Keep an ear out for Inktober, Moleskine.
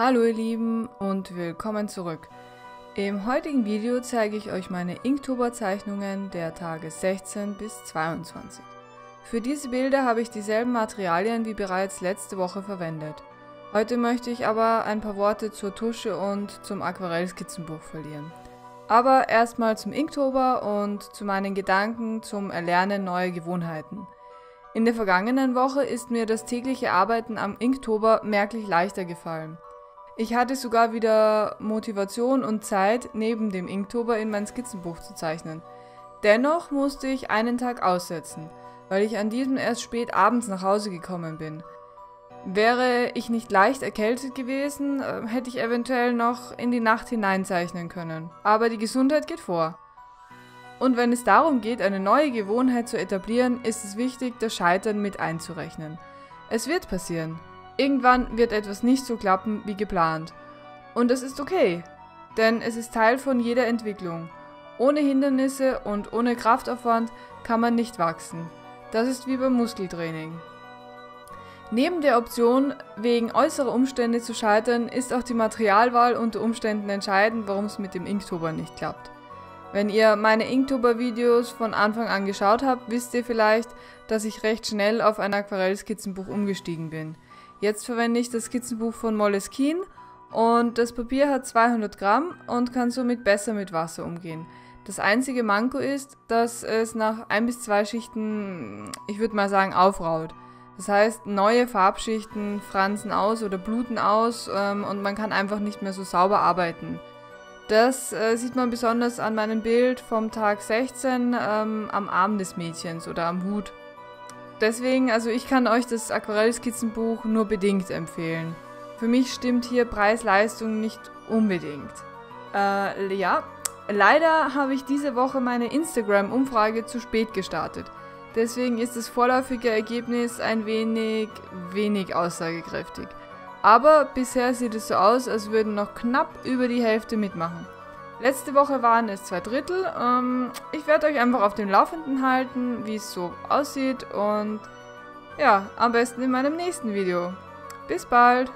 Hallo ihr Lieben und willkommen zurück. Im heutigen Video zeige ich euch meine Inktober Zeichnungen der Tage 16 bis 22. Für diese Bilder habe ich dieselben Materialien wie bereits letzte Woche verwendet. Heute möchte ich aber ein paar Worte zur Tusche und zum Aquarellskizzenbuch verlieren. Aber erstmal zum Inktober und zu meinen Gedanken zum Erlernen neuer Gewohnheiten. In der vergangenen Woche ist mir das tägliche Arbeiten am Inktober merklich leichter gefallen. Ich hatte sogar wieder Motivation und Zeit, neben dem Inktober in mein Skizzenbuch zu zeichnen. Dennoch musste ich einen Tag aussetzen, weil ich an diesem erst spät abends nach Hause gekommen bin. Wäre ich nicht leicht erkältet gewesen, hätte ich eventuell noch in die Nacht hineinzeichnen können. Aber die Gesundheit geht vor. Und wenn es darum geht, eine neue Gewohnheit zu etablieren, ist es wichtig, das Scheitern mit einzurechnen. Es wird passieren. Irgendwann wird etwas nicht so klappen wie geplant. Und das ist okay, denn es ist Teil von jeder Entwicklung. Ohne Hindernisse und ohne Kraftaufwand kann man nicht wachsen. Das ist wie beim Muskeltraining. Neben der Option, wegen äußerer Umstände zu scheitern, ist auch die Materialwahl unter Umständen entscheidend, warum es mit dem Inktober nicht klappt. Wenn ihr meine Inktober-Videos von Anfang an geschaut habt, wisst ihr vielleicht, dass ich recht schnell auf ein Aquarellskizzenbuch umgestiegen bin. Jetzt verwende ich das Skizzenbuch von Moleskine und das Papier hat 200 Gramm und kann somit besser mit Wasser umgehen. Das einzige Manko ist, dass es nach 1 bis 2 Schichten, ich würde mal sagen, aufraut. Das heißt, neue Farbschichten fransen aus oder bluten aus und man kann einfach nicht mehr so sauber arbeiten. Das sieht man besonders an meinem Bild vom Tag 16 am Arm des Mädchens oder am Hut. Deswegen, also ich kann euch das Aquarellskizzenbuch nur bedingt empfehlen. Für mich stimmt hier Preis-Leistung nicht unbedingt. Ja, leider habe ich diese Woche meine Instagram-Umfrage zu spät gestartet. Deswegen ist das vorläufige Ergebnis ein wenig aussagekräftig. Aber bisher sieht es so aus, als würden noch knapp über die Hälfte mitmachen. Letzte Woche waren es 2 Drittel. Ich werde euch einfach auf dem Laufenden halten, wie es so aussieht und ja, am besten in meinem nächsten Video. Bis bald!